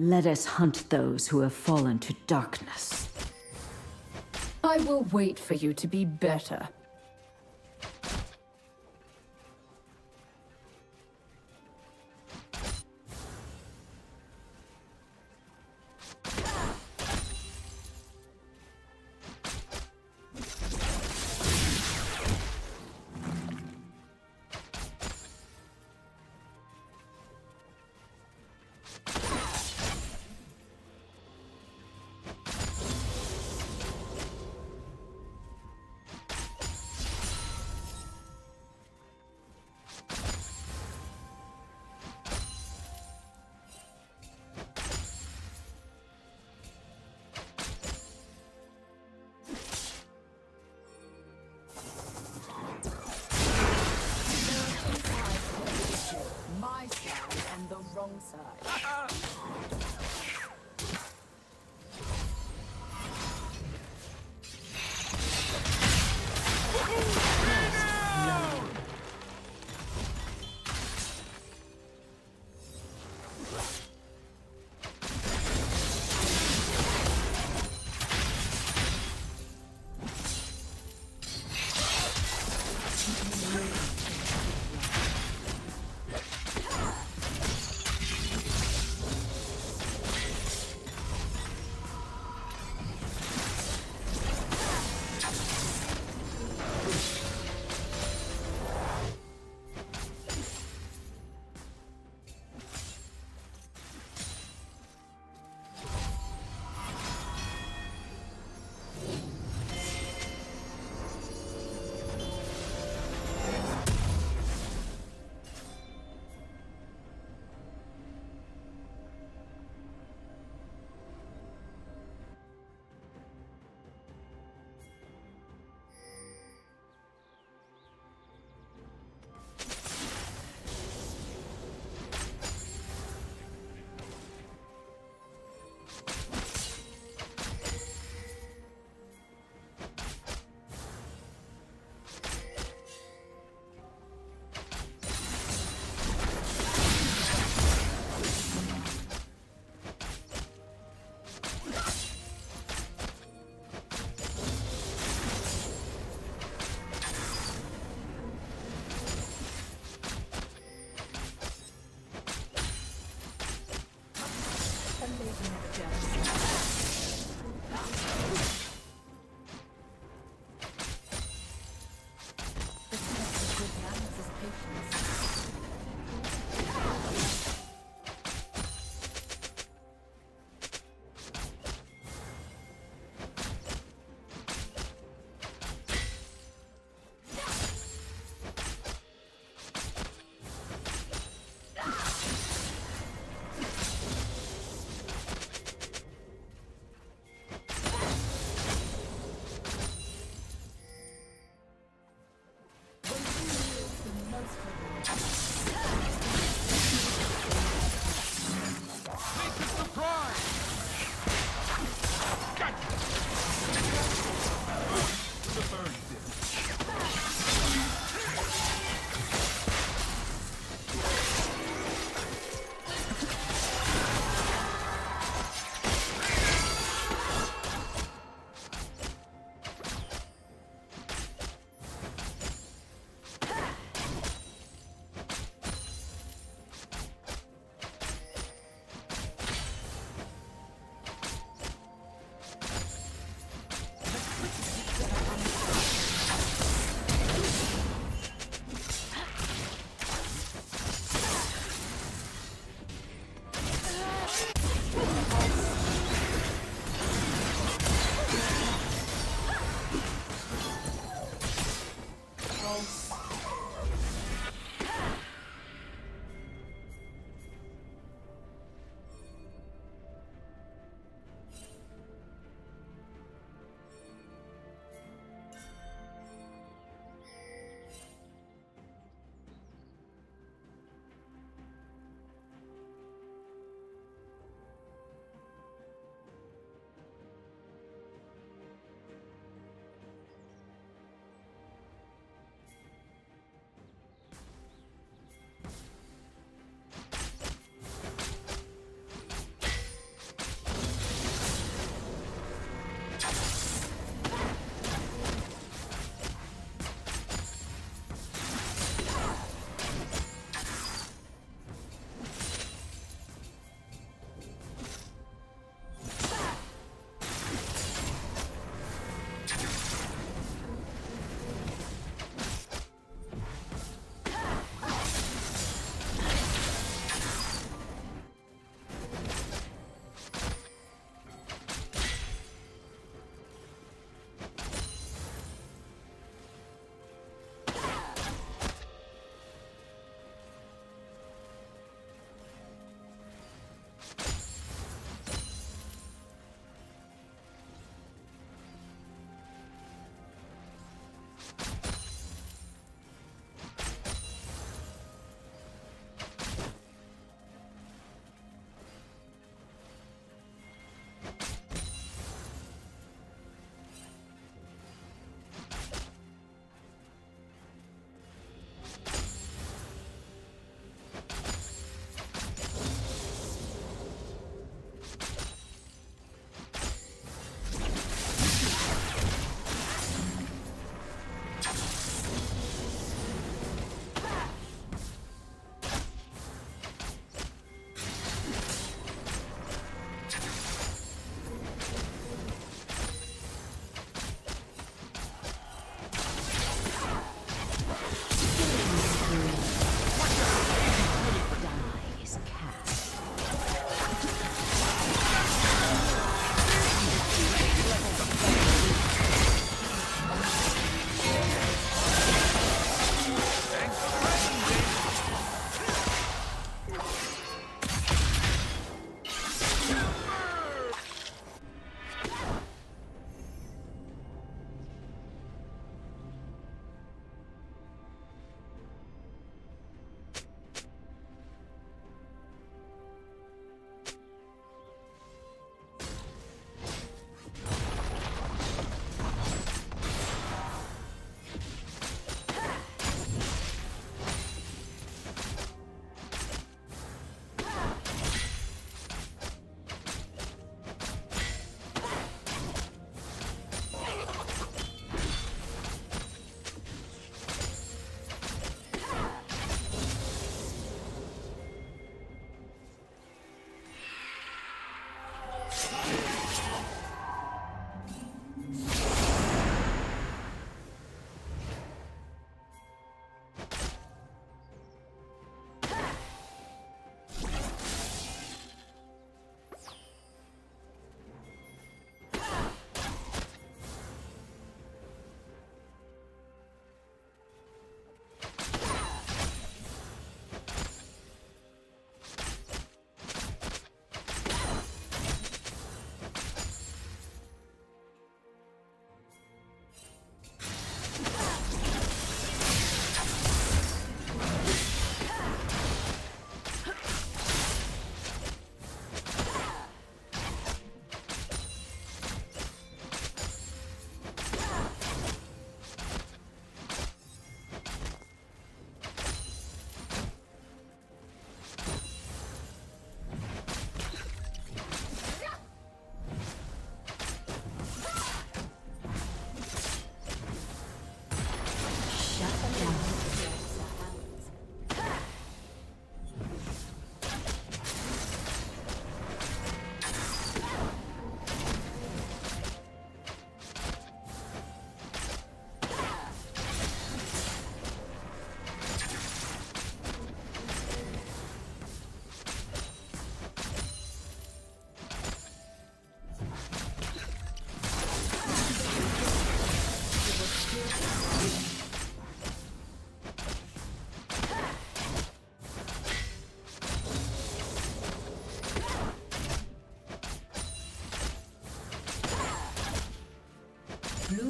Let us hunt those who have fallen to darkness. I will wait for you to be better.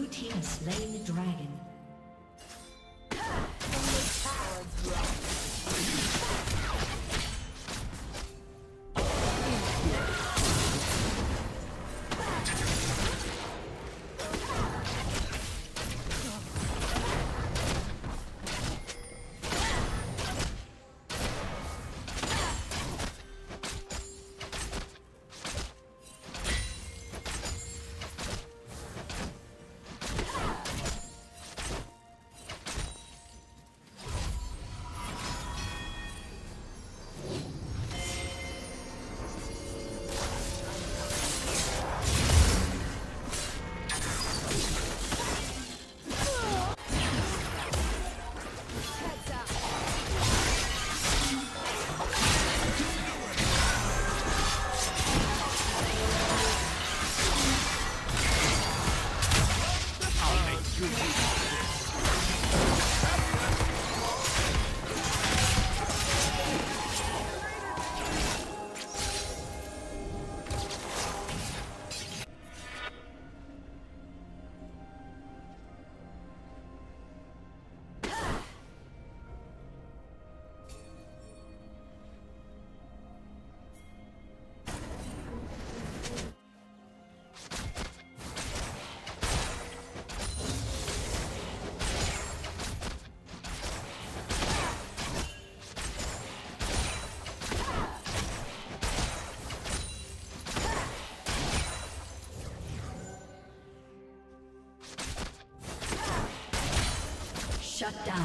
Blue team has slain the dragon. Shut down.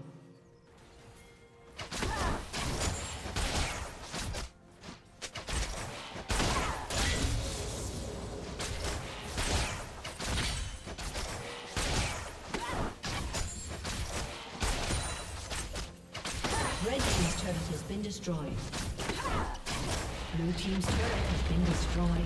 Red team's turret has been destroyed. Blue team's turret has been destroyed.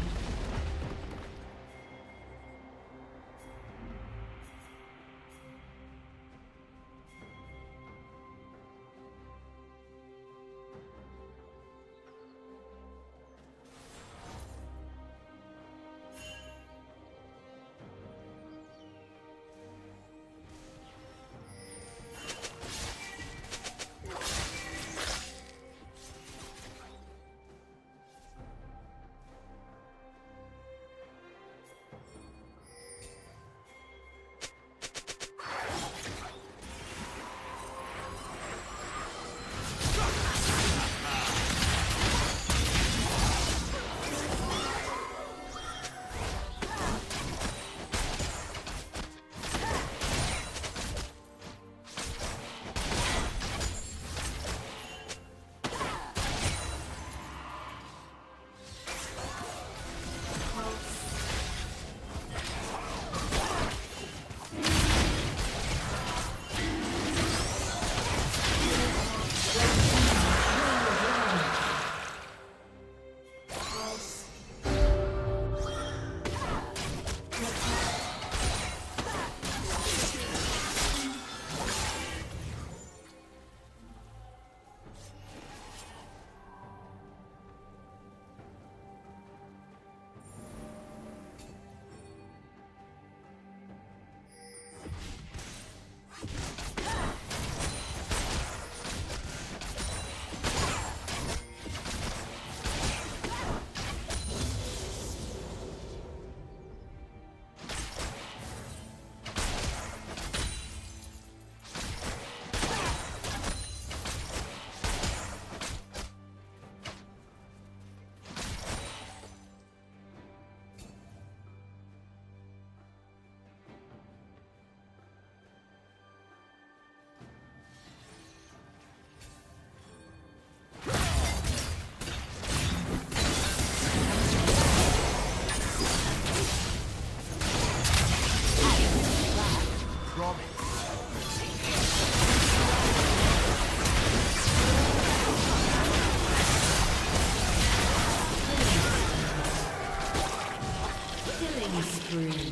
spree.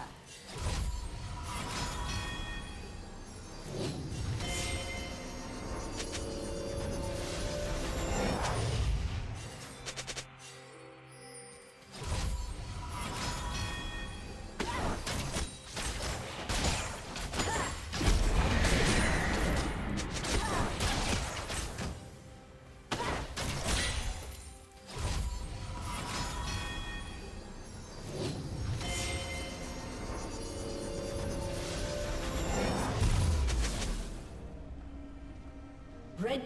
Red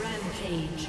Rampage.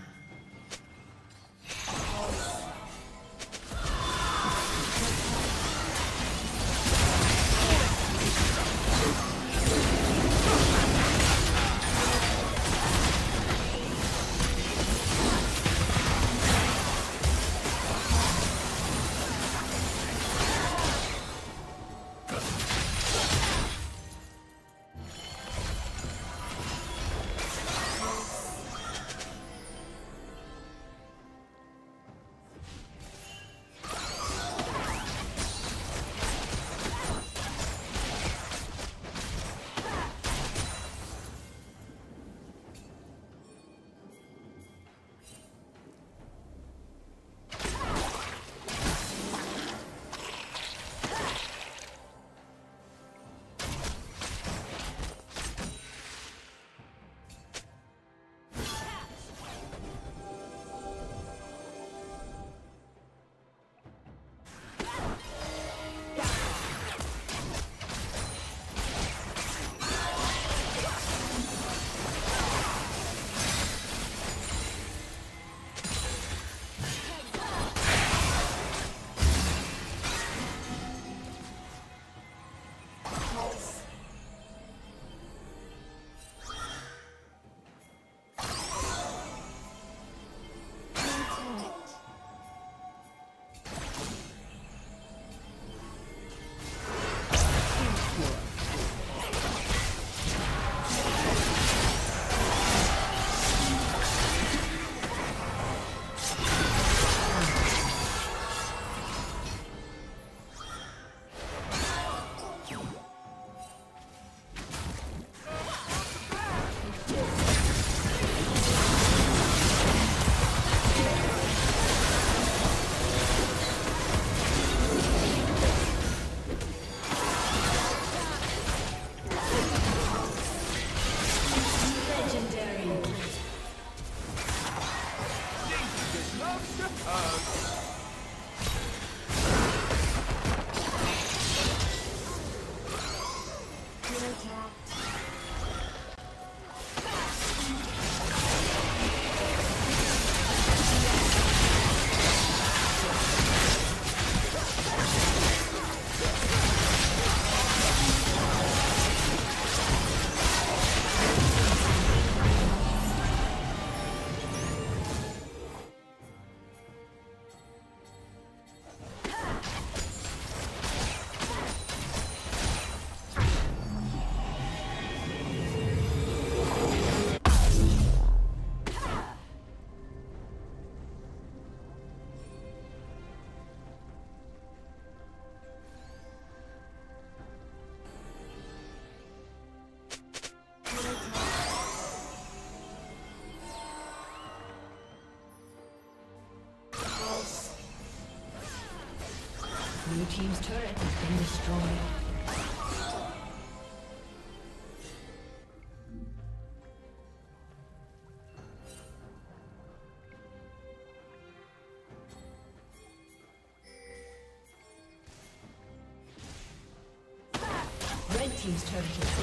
team's turret has been destroyed.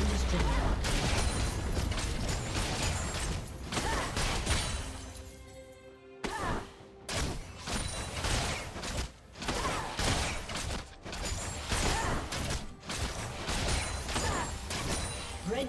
Team's turret has been destroyed. Red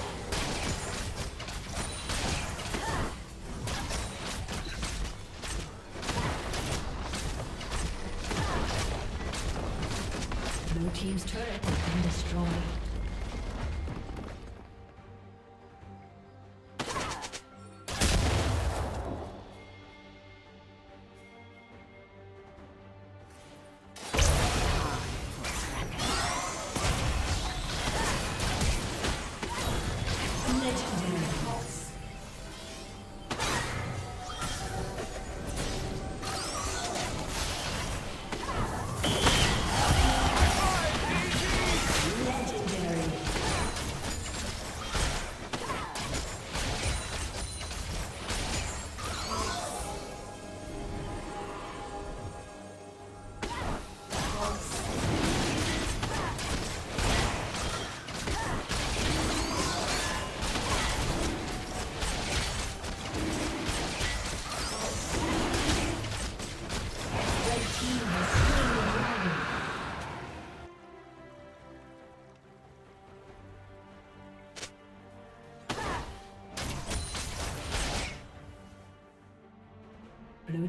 Team's turret has been destroyed. Blue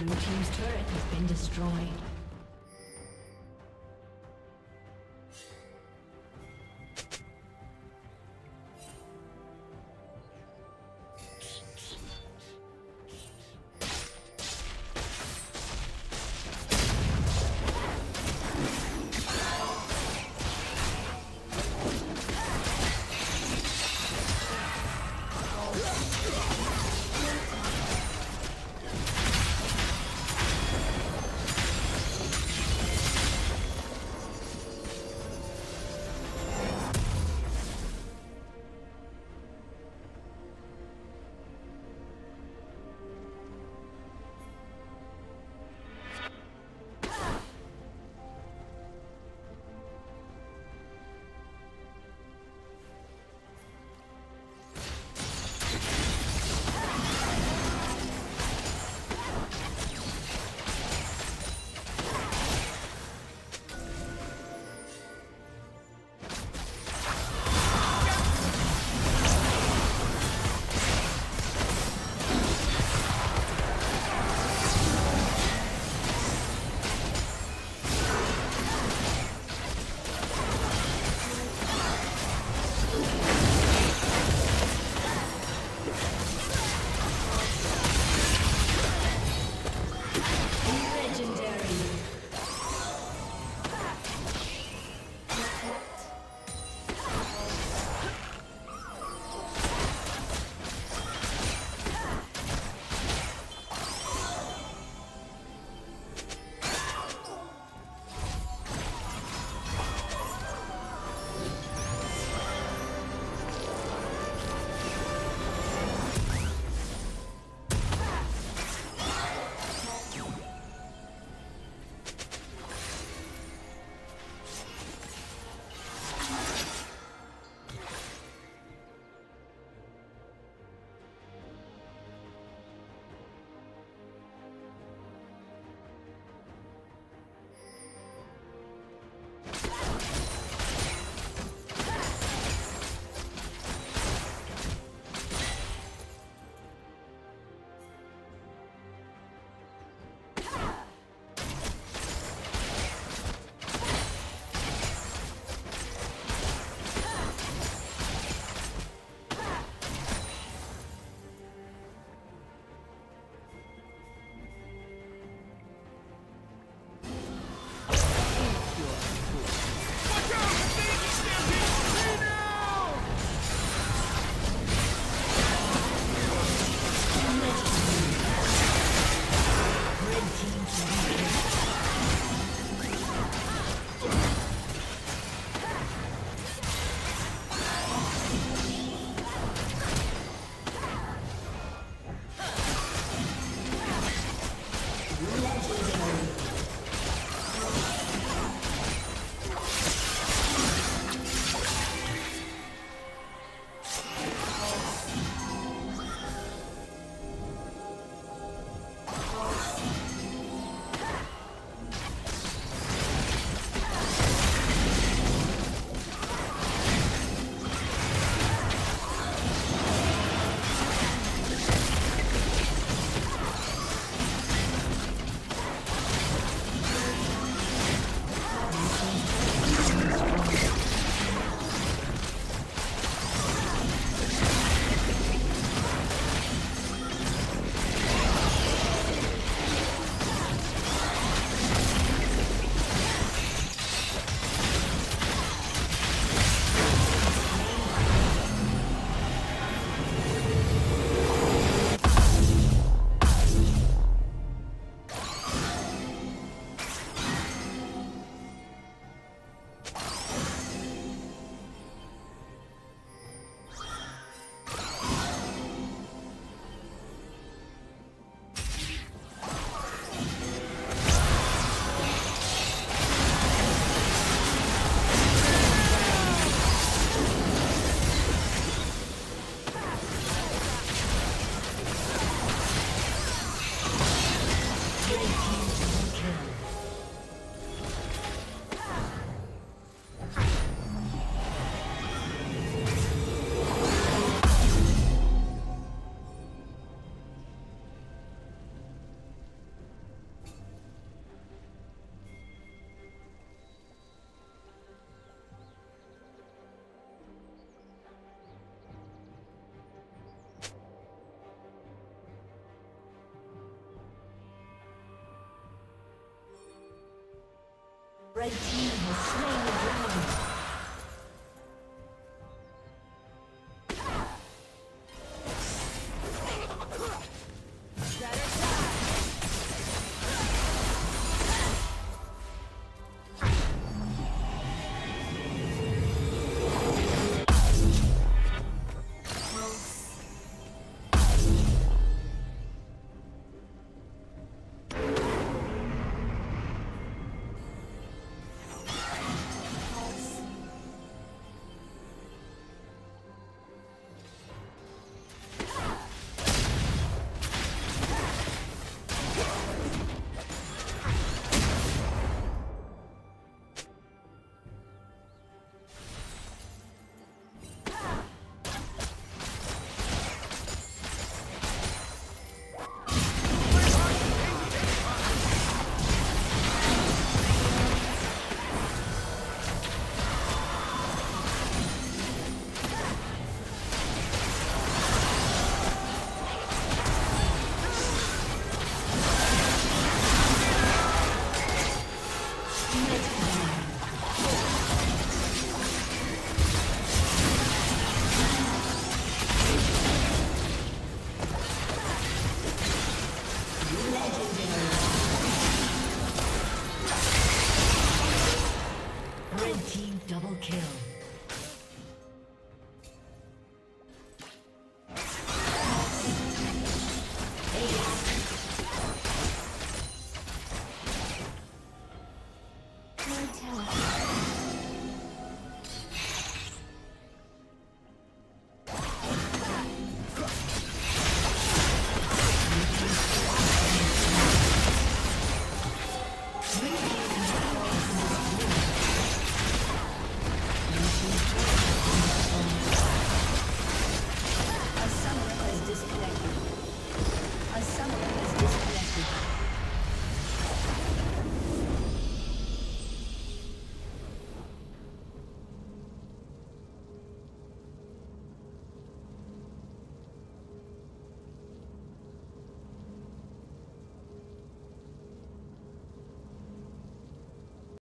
Blue team's turret has been destroyed. Red team has slain the dragon. Double kill.